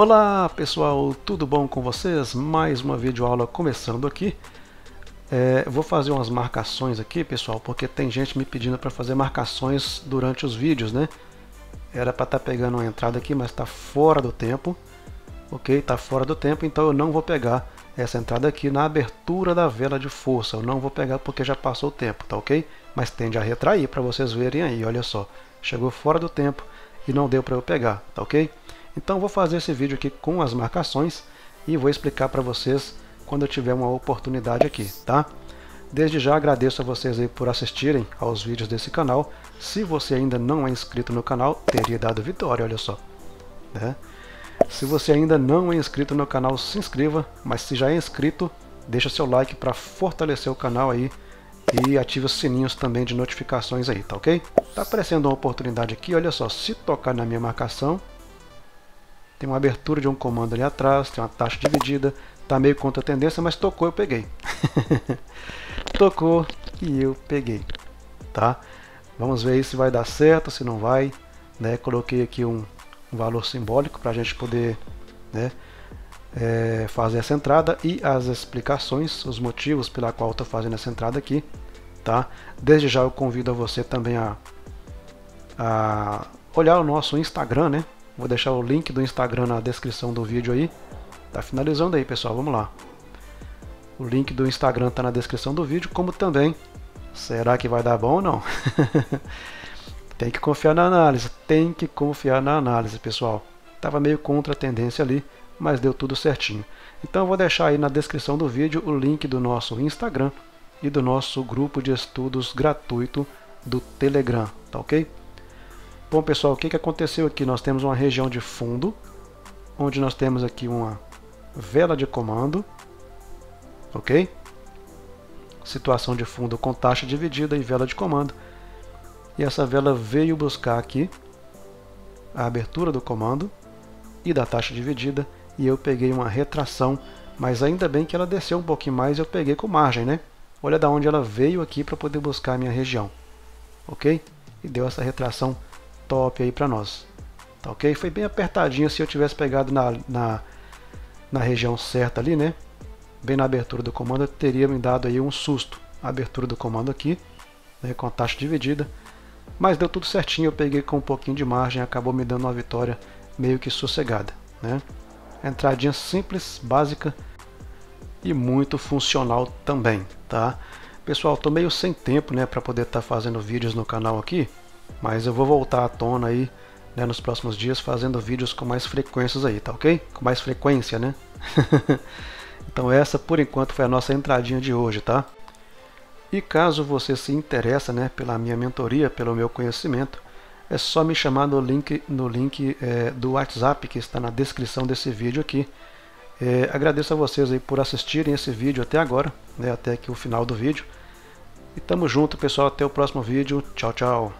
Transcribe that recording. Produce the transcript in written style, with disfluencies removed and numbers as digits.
Olá pessoal, tudo bom com vocês? Mais uma videoaula começando aqui. Vou fazer umas marcações aqui, pessoal, porque tem gente me pedindo para fazer marcações durante os vídeos, né? Era para estar pegando uma entrada aqui, mas está fora do tempo. Ok, está fora do tempo, então eu não vou pegar essa entrada aqui na abertura da vela de força. Eu não vou pegar porque já passou o tempo, tá ok? Mas tende a retrair para vocês verem aí, olha só. Chegou fora do tempo e não deu para eu pegar, tá ok? Então vou fazer esse vídeo aqui com as marcações e vou explicar para vocês quando eu tiver uma oportunidade aqui, tá? Desde já agradeço a vocês aí por assistirem aos vídeos desse canal. Se você ainda não é inscrito no canal, teria dado vitória, olha só, né? Se você ainda não é inscrito no canal, se inscreva, mas se já é inscrito, deixa seu like para fortalecer o canal aí e ative os sininhos também de notificações aí, tá ok? Tá aparecendo uma oportunidade aqui, olha só, se tocar na minha marcação, tem uma abertura de um comando ali atrás, tem uma taxa dividida, tá meio contra a tendência, mas tocou, eu peguei. Tocou e eu peguei, tá? Vamos ver aí se vai dar certo, se não vai, né? Coloquei aqui um valor simbólico para a gente poder, né, fazer essa entrada e as explicações, os motivos pela qual estou fazendo essa entrada aqui, tá? Desde já eu convido a você também a olhar o nosso Instagram, né? Vou deixar o link do Instagram na descrição do vídeo aí. Tá finalizando aí, pessoal, vamos lá. O link do Instagram tá na descrição do vídeo, como também. Será que vai dar bom ou não? Tem que confiar na análise, tem que confiar na análise, pessoal. Tava meio contra a tendência ali, mas deu tudo certinho. Então eu vou deixar aí na descrição do vídeo o link do nosso Instagram e do nosso grupo de estudos gratuito do Telegram, tá ok? Bom, pessoal, o que aconteceu aqui? Nós temos uma região de fundo, onde nós temos aqui uma vela de comando, ok? Situação de fundo com taxa dividida e vela de comando. E essa vela veio buscar aqui a abertura do comando e da taxa dividida, e eu peguei uma retração, mas ainda bem que ela desceu um pouquinho mais e eu peguei com margem, né? Olha da onde ela veio aqui para poder buscar a minha região, ok? E deu essa retração top aí para nós, tá ok? Foi bem apertadinho, se eu tivesse pegado na região certa ali, né? Bem na abertura do comando, eu teria me dado aí um susto. A abertura do comando aqui, né, com a taxa dividida, mas deu tudo certinho, eu peguei com um pouquinho de margem, acabou me dando uma vitória meio que sossegada, né? Entradinha simples, básica e muito funcional também, tá? Pessoal, tô meio sem tempo, né, para poder estar fazendo vídeos no canal aqui. Mas eu vou voltar à tona aí, né, nos próximos dias, fazendo vídeos com mais frequências aí, tá ok? Com mais frequência, né? Então essa, por enquanto, foi a nossa entradinha de hoje, tá? E caso você se interessa, né, pela minha mentoria, pelo meu conhecimento, é só me chamar no link do WhatsApp que está na descrição desse vídeo aqui. Agradeço a vocês aí por assistirem esse vídeo até agora, né, até aqui o final do vídeo. E tamo junto, pessoal, até o próximo vídeo. Tchau, tchau!